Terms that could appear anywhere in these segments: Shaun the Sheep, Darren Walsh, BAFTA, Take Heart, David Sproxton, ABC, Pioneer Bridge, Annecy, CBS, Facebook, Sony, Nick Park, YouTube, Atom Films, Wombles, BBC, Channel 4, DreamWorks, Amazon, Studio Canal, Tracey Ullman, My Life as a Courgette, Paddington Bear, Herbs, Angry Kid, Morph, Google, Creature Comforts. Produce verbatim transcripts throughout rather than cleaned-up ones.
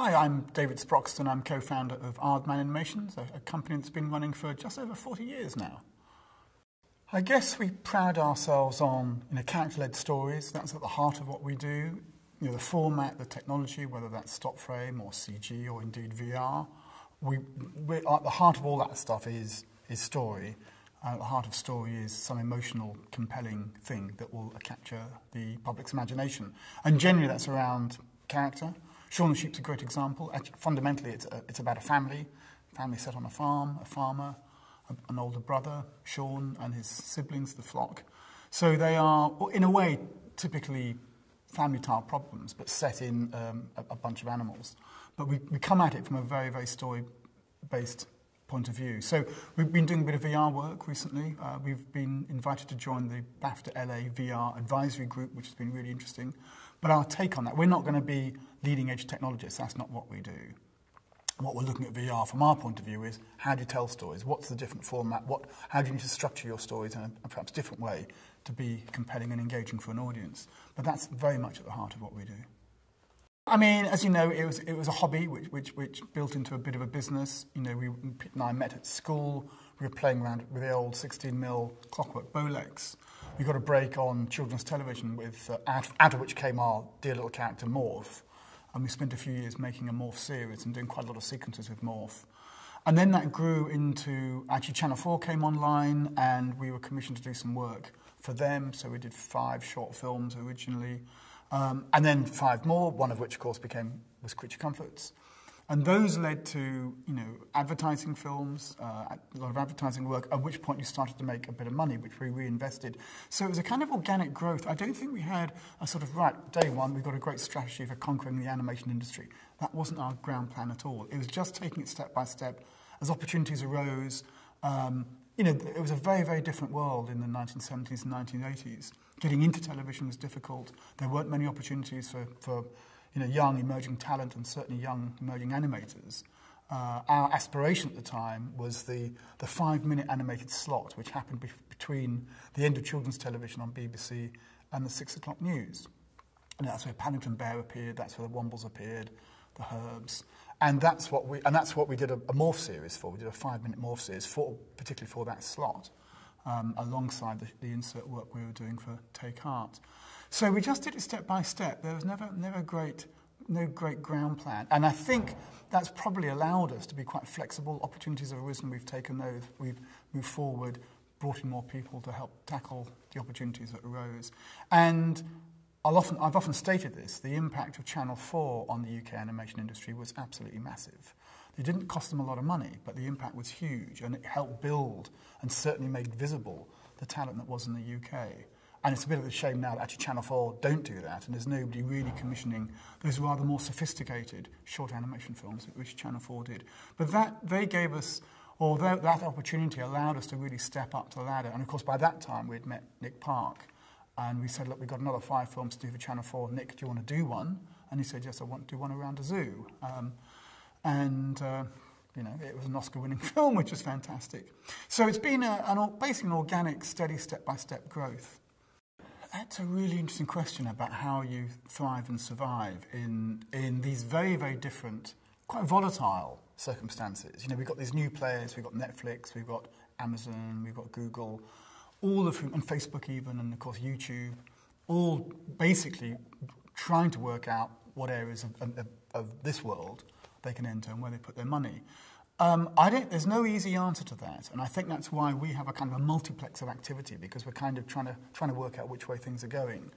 Hi, I'm David Sproxton. I'm co-founder of Aardman Animations, a, a company that's been running for just over forty years now. I guess we pride ourselves on, you know, character-led stories. That's at the heart of what we do. You know, the format, the technology, whether that's stop frame or C G or indeed V R. We, we're, at the heart of all that stuff is, is story. Uh, at the heart of story is some emotional, compelling thing that will capture the public's imagination. And generally that's around character. Shaun the Sheep's a great example. Actually, fundamentally, it's, a, it's about a family, a family set on a farm, a farmer, a, an older brother, Shaun and his siblings, the flock. So they are, in a way, typically family-type problems, but set in um, a, a bunch of animals. But we, we come at it from a very, very story-based point of view. So we've been doing a bit of V R work recently. Uh, we've been invited to join the BAFTA L A V R advisory group, which has been really interesting. But our take on that, we're not going to be leading-edge technologists. That's not what we do. What we're looking at V R from our point of view is, how do you tell stories? What's the different format? What, how do you need to structure your stories in a perhaps different way to be compelling and engaging for an audience? But that's very much at the heart of what we do. I mean, as you know, it was, it was a hobby which, which, which built into a bit of a business. You know, we, Pete and I met at school. We were playing around with the old sixteen mil clockwork Bolex. We got a break on children's television, with uh, out, out of which came our dear little character, Morph. And we spent a few years making a Morph series and doing quite a lot of sequences with Morph. And then that grew into, actually Channel four came online and we were commissioned to do some work for them. So we did five short films originally. Um, and then five more, one of which, of course, became, was Creature Comforts. And those led to, you know, advertising films, uh, a lot of advertising work, at which point you started to make a bit of money, which we reinvested. So it was a kind of organic growth. I don't think we had a sort of, right, day one, we've got a great strategy for conquering the animation industry. That wasn't our ground plan at all. It was just taking it step by step as opportunities arose. Um, you know, it was a very, very different world in the nineteen seventies and nineteen eighties. Getting into television was difficult. There weren't many opportunities for... for You know, young emerging talent and certainly young emerging animators. Uh, our aspiration at the time was the, the five-minute animated slot, which happened be between the end of children's television on B B C and the six o'clock news. And that's where Paddington Bear appeared. That's where the Wombles appeared, the Herbs, and that's what we and that's what we did a, a Morph series for. We did a five-minute Morph series for particularly for that slot, um, alongside the, the insert work we were doing for Take Heart. So we just did it step by step. There was never, never great, no great ground plan. And I think that's probably allowed us to be quite flexible. Opportunities have arisen, we've taken those, we've moved forward, brought in more people to help tackle the opportunities that arose. And I'll often, I've often stated this, the impact of Channel four on the U K animation industry was absolutely massive. It didn't cost them a lot of money, but the impact was huge, and it helped build and certainly made visible the talent that was in the U K. And it's a bit of a shame now that actually Channel four don't do that, and there's nobody really commissioning those rather more sophisticated short animation films, which Channel four did. But that they gave us, or that, that opportunity allowed us to really step up to the ladder. And of course, by that time, we'd met Nick Park, and we said, look, we've got another five films to do for Channel four. Nick, do you want to do one? And he said, yes, I want to do one around a zoo. Um, and... Uh, You know, it was an Oscar-winning film, which was fantastic. So it's been a, an, basically an organic, steady, step-by-step growth. That's a really interesting question about how you thrive and survive in, in these very, very different, quite volatile circumstances. You know, we've got these new players, we've got Netflix, we've got Amazon, we've got Google, all of whom, and Facebook even, and of course YouTube, all basically trying to work out what areas of, of, of this world they can enter and where they put their money. Um, I don't, there's no easy answer to that, and I think that's why we have a kind of a multiplex of activity, because we're kind of trying to, trying to work out which way things are going.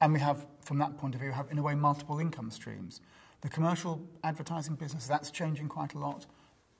And we have, from that point of view, have in a way multiple income streams. The commercial advertising business, that's changing quite a lot.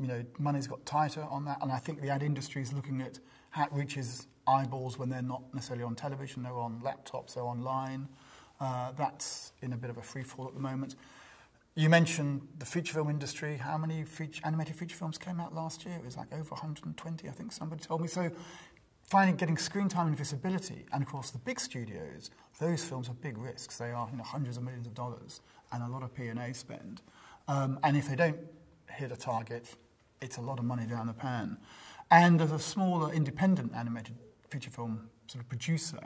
You know, money's got tighter on that, and I think the ad industry is looking at how it reaches eyeballs when they're not necessarily on television, they're on laptops, they're online. Uh, that's in a bit of a free fall at the moment. You mentioned the feature film industry. How many feature, animated feature films came out last year? It was like over one hundred twenty, I think somebody told me. So finding, getting screen time and visibility, and of course the big studios, those films are big risks. They are, you know, hundreds of millions of dollars and a lot of P and A spend. Um, and if they don't hit a target, it's a lot of money down the pan. And as a smaller independent animated feature film sort of producer,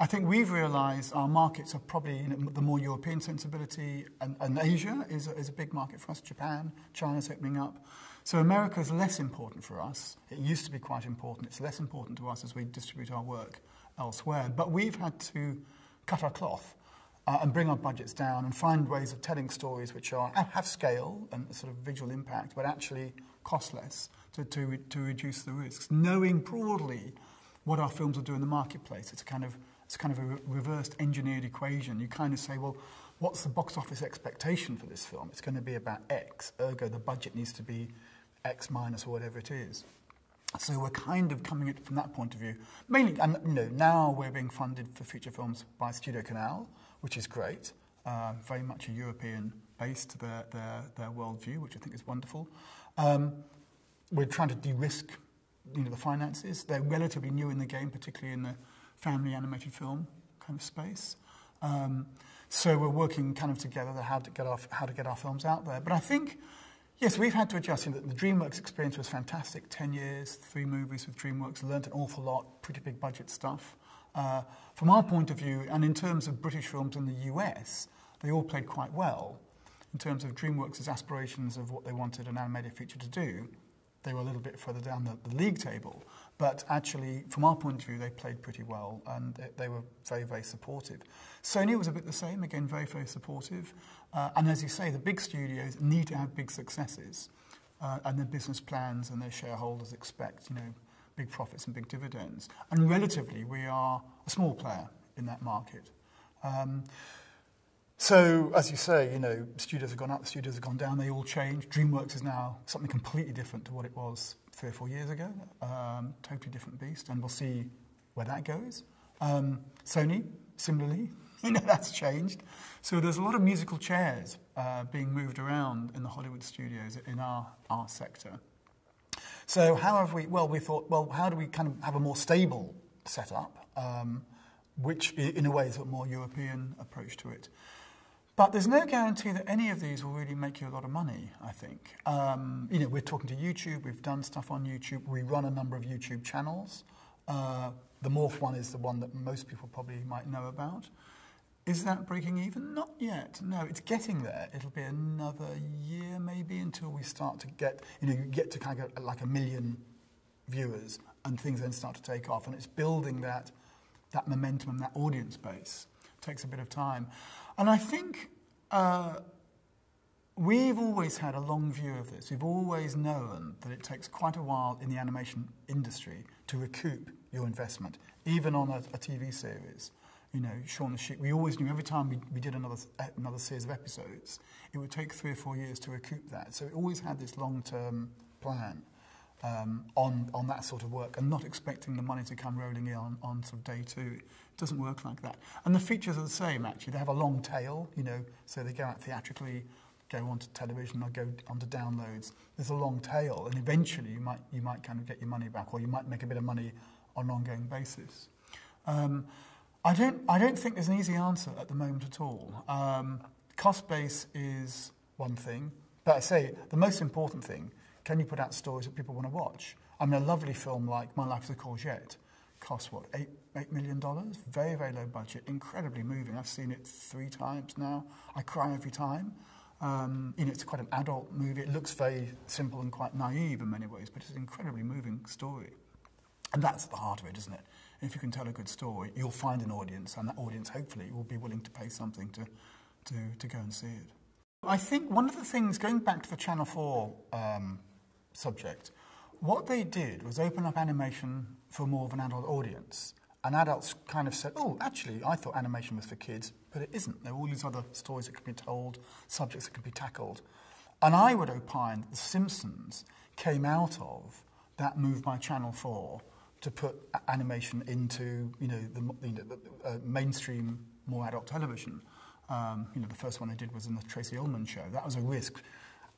I think we've realised our markets are probably, you know, the more European sensibility, and, and Asia is a, is a big market for us. Japan, China's opening up. So America is less important for us. It used to be quite important. It's less important to us as we distribute our work elsewhere. But we've had to cut our cloth uh, and bring our budgets down and find ways of telling stories which are have scale and sort of visual impact, but actually cost less to, to, re to reduce the risks. Knowing broadly what our films will do in the marketplace, it's a kind of It's kind of a reversed engineered equation. You kind of say, well, what's the box office expectation for this film? It's going to be about X, ergo the budget needs to be X minus or whatever it is. So we're kind of coming at it from that point of view. Mainly, and you know, now we're being funded for feature films by Studio Canal, which is great. Uh, very much a European-based, their, their, their worldview, which I think is wonderful. Um, we're trying to de-risk you know, the finances. They're relatively new in the game, particularly in the family animated film kind of space. Um, so we're working kind of together how to get our, how to get our films out there. But I think, yes, we've had to adjust. You know, the DreamWorks experience was fantastic. Ten years, three movies with DreamWorks, learned an awful lot, pretty big budget stuff. Uh, from our point of view, and in terms of British films in the U S, they all played quite well. In terms of DreamWorks' aspirations of what they wanted an animated feature to do, they were a little bit further down the, the league table. But actually, from our point of view, they played pretty well, and they, they were very, very supportive. Sony was a bit the same, again, very, very supportive. Uh, and as you say, the big studios need to have big successes, uh, and their business plans and their shareholders expect, you know, big profits and big dividends. And relatively, we are a small player in that market. Um, So, as you say, you know, studios have gone up, studios have gone down, they all change. DreamWorks is now something completely different to what it was three or four years ago. Um, totally different beast, and we'll see where that goes. Um, Sony, similarly, you know, that's changed. So there's a lot of musical chairs uh, being moved around in the Hollywood studios in our, our sector. So how have we, well, we thought, well, how do we kind of have a more stable setup, um, which in a way is a more European approach to it. But there's no guarantee that any of these will really make you a lot of money, I think. Um, you know, we're talking to YouTube, we've done stuff on YouTube, we run a number of YouTube channels. Uh, the Morph one is the one that most people probably might know about. Is that breaking even? Not yet, no, it's getting there. It'll be another year maybe until we start to get, you know, you get to kind of get like a million viewers and things then start to take off, and it's building that, that momentum, that audience base. Takes a bit of time. And I think uh, we've always had a long view of this. We've always known that it takes quite a while in the animation industry to recoup your investment, even on a, a T V series. You know, Shaun the Sheep, we always knew every time we, we did another, another series of episodes, it would take three or four years to recoup that. So we always had this long-term plan um, on, on that sort of work, and not expecting the money to come rolling in on, on sort of day two. Doesn't work like that. And the features are the same, actually. They have a long tail, you know, so they go out theatrically, go onto television, or go onto downloads. There's a long tail, and eventually you might, you might kind of get your money back, or you might make a bit of money on an ongoing basis. Um, I, don't, I don't think there's an easy answer at the moment at all. Um, cost base is one thing, but I say the most important thing, can you put out stories that people want to watch? I mean, a lovely film like My Life as a Courgette costs, what, eight, eight million dollars? Very, very low budget, incredibly moving. I've seen it three times now. I cry every time. Um, you know, it's quite an adult movie. It looks very simple and quite naive in many ways, but it's an incredibly moving story. And that's at the heart of it, isn't it? And if you can tell a good story, you'll find an audience, and that audience, hopefully, will be willing to pay something to, to, to go and see it. I think one of the things, going back to the Channel four um, subject, what they did was open up animation for more of an adult audience. And adults kind of said, oh, actually, I thought animation was for kids, but it isn't. There are all these other stories that can be told, subjects that can be tackled. And I would opine that The Simpsons came out of that move by Channel four to put animation into, you know, the, you know, the uh, mainstream, more adult television. Um, you know, the first one they did was in the Tracey Ullman show. That was a risk.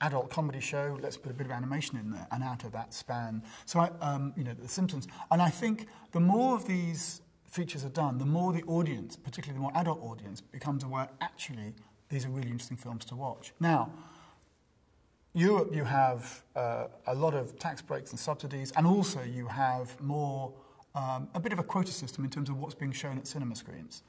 Adult comedy show, let's put a bit of animation in there, and out of that span. So, I, um, you know, The Simpsons. And I think the more of these features are done, the more the audience, particularly the more adult audience, becomes aware, actually, these are really interesting films to watch. Now, Europe, you have uh, a lot of tax breaks and subsidies, and also you have more um, a bit of a quota system in terms of what's being shown at cinema screens.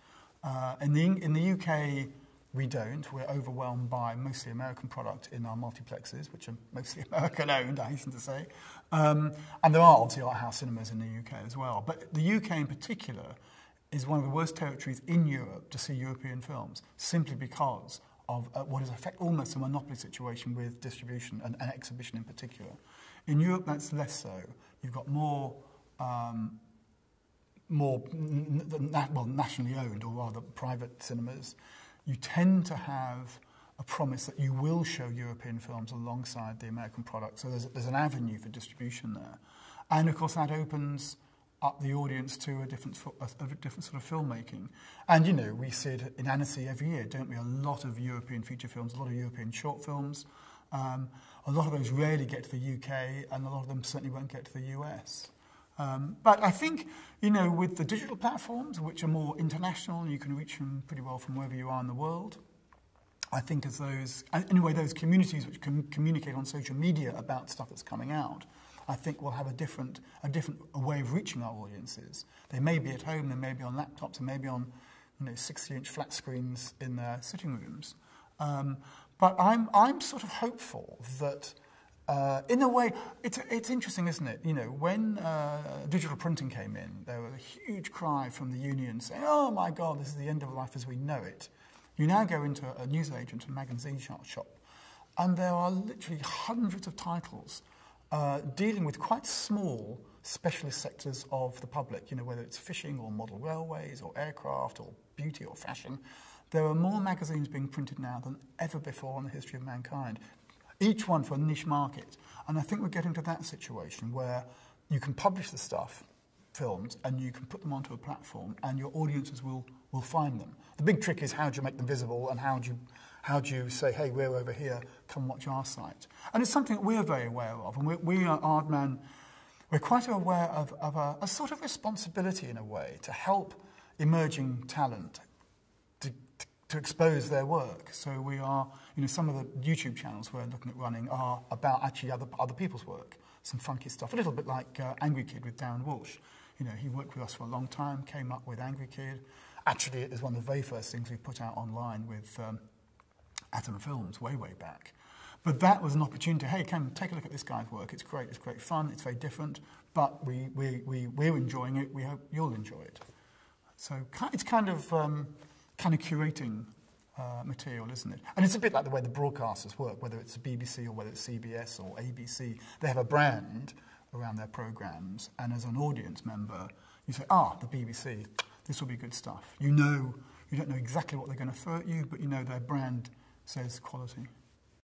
Uh, in, the, in the U K, we don't. We're overwhelmed by mostly American product in our multiplexes, which are mostly American-owned, I hasten to say. Um, and there are obviously art house cinemas in the U K as well. But the U K in particular is one of the worst territories in Europe to see European films, simply because of uh, what is effect almost a monopoly situation with distribution and, and exhibition in particular. In Europe, that's less so. You've got more... Um, more na well, nationally owned, or rather private cinemas. You tend to have a promise that you will show European films alongside the American product, so there's, there's an avenue for distribution there. And of course that opens up the audience to a different, a, a different sort of filmmaking. And you know, we see it in Annecy every year, don't we? A lot of European feature films, a lot of European short films. Um, a lot of those rarely get to the U K, and a lot of them certainly won't get to the U S. Um, but I think, you know, with the digital platforms, which are more international, you can reach them pretty well from wherever you are in the world. I think as those, anyway, those communities which can communicate on social media about stuff that's coming out, I think will have a different, a different way of reaching our audiences. They may be at home, they may be on laptops, they may be on, you know, sixty-inch flat screens in their sitting rooms. Um, but I'm, I'm sort of hopeful that... Uh, in a way, it's, it's interesting, isn't it? You know, when uh, digital printing came in, there was a huge cry from the union saying, oh my God, this is the end of life as we know it. You now go into a newsagent, a magazine shop, shop, and there are literally hundreds of titles uh, dealing with quite small specialist sectors of the public, you know, whether it's fishing or model railways or aircraft or beauty or fashion. There are more magazines being printed now than ever before in the history of mankind. Each one for a niche market. And I think we're getting to that situation where you can publish the stuff, films, and you can put them onto a platform and your audiences will, will find them. The big trick is how do you make them visible and how do you, how do you say, hey, we're over here, come watch our site. And it's something that we're very aware of. And we're, we are Aardman, we're quite aware of, of a, a sort of responsibility in a way to help emerging talent to, to expose their work. So we are, you know, some of the YouTube channels we're looking at running are about actually other, other people's work, some funky stuff, a little bit like uh, Angry Kid with Darren Walsh. You know, he worked with us for a long time, came up with Angry Kid. Actually, it was one of the very first things we put out online with um, Atom Films way, way back. But that was an opportunity, hey, come take a look at this guy's work. It's great, it's great fun, it's very different, but we, we, we, we're enjoying it, we hope you'll enjoy it. So it's kind of... Um, kind of curating uh, material, isn't it? And it's a bit like the way the broadcasters work, whether it's B B C or whether it's C B S or A B C. They have a brand around their programmes, and as an audience member, you say, ah, the B B C, this will be good stuff. You know, you don't know exactly what they're going to throw at you, but you know their brand says quality.